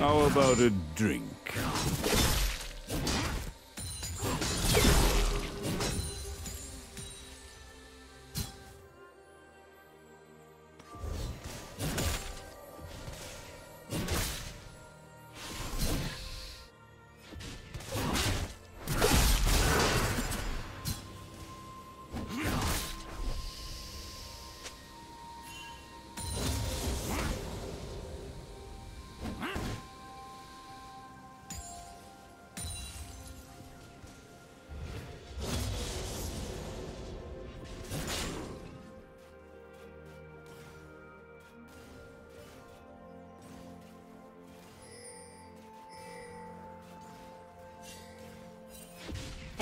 How about a drink?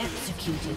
Executed.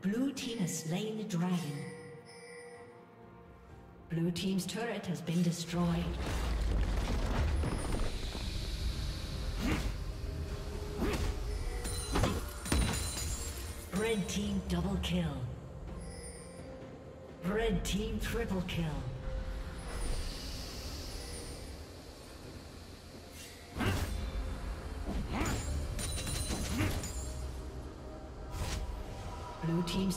Blue team has slain the dragon. Blue team's turret has been destroyed. Red team double kill. Red team triple kill. Blue team's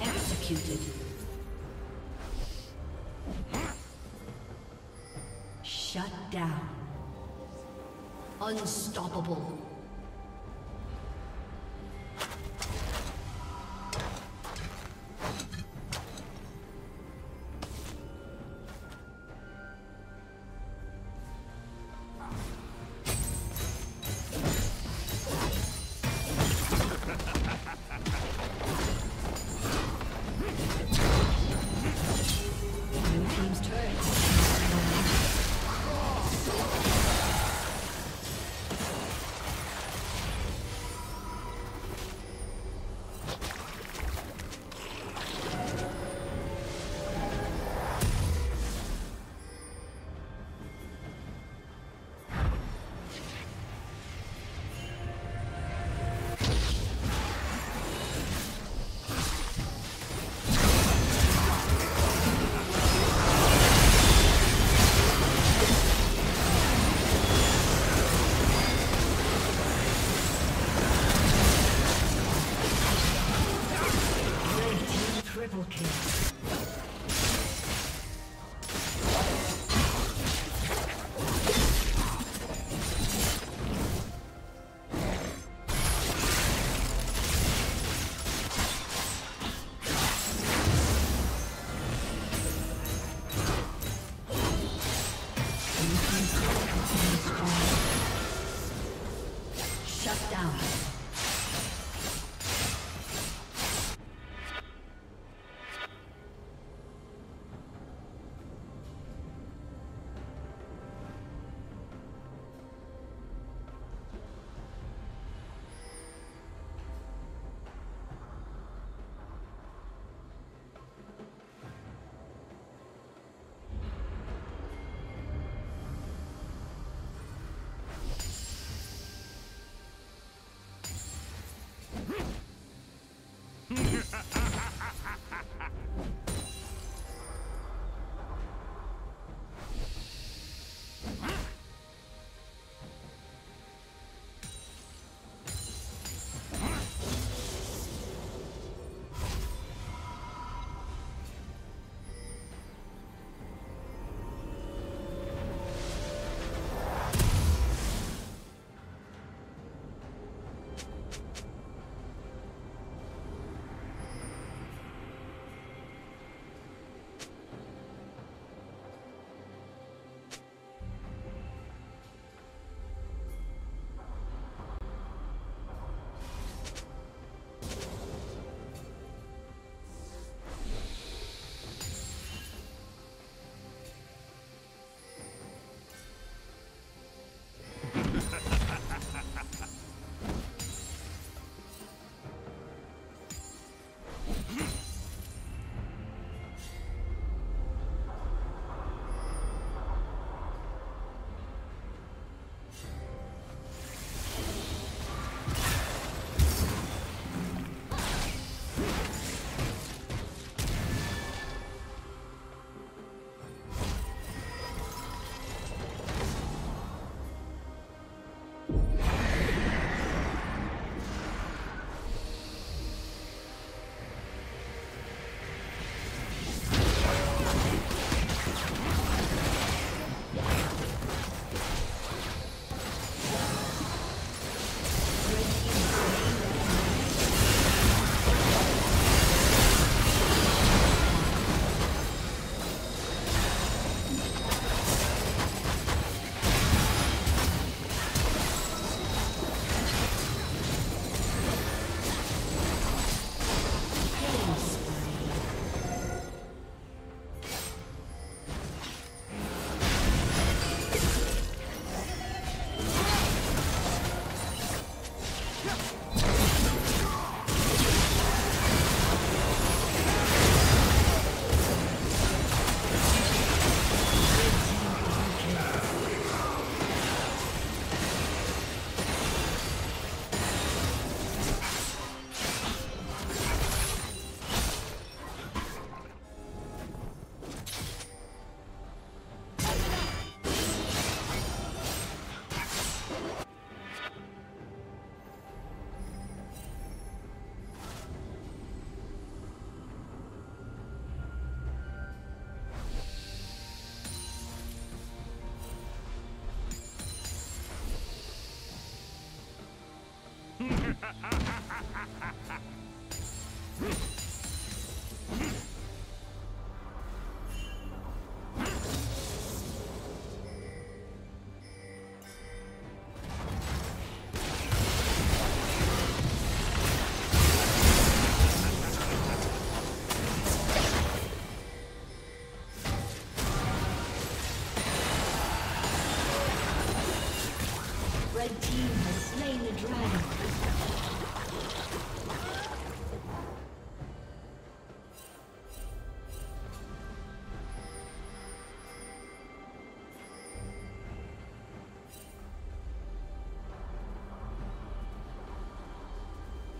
Executed. Shut down. Unstoppable.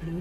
Blue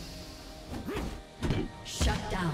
Shut down.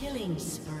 Killing spree.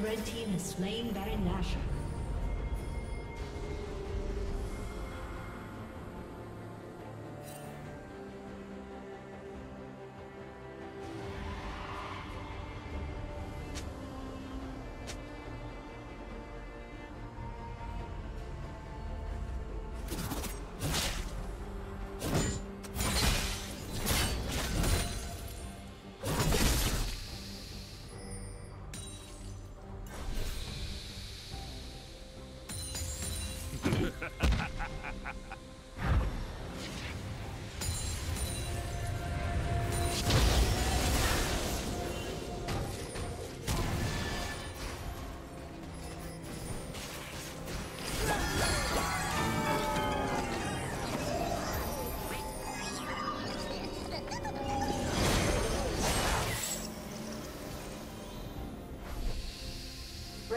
Red team has slain Baron Nashor.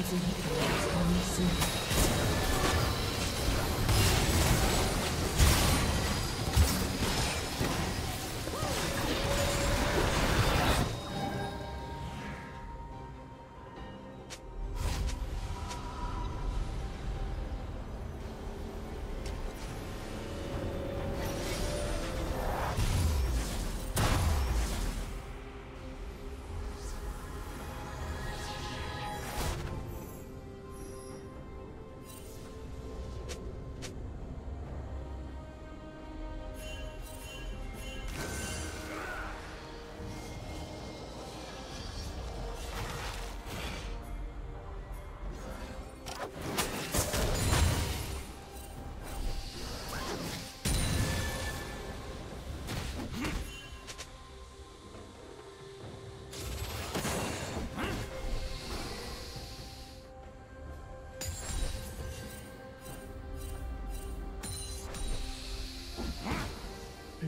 Blue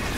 destroyed.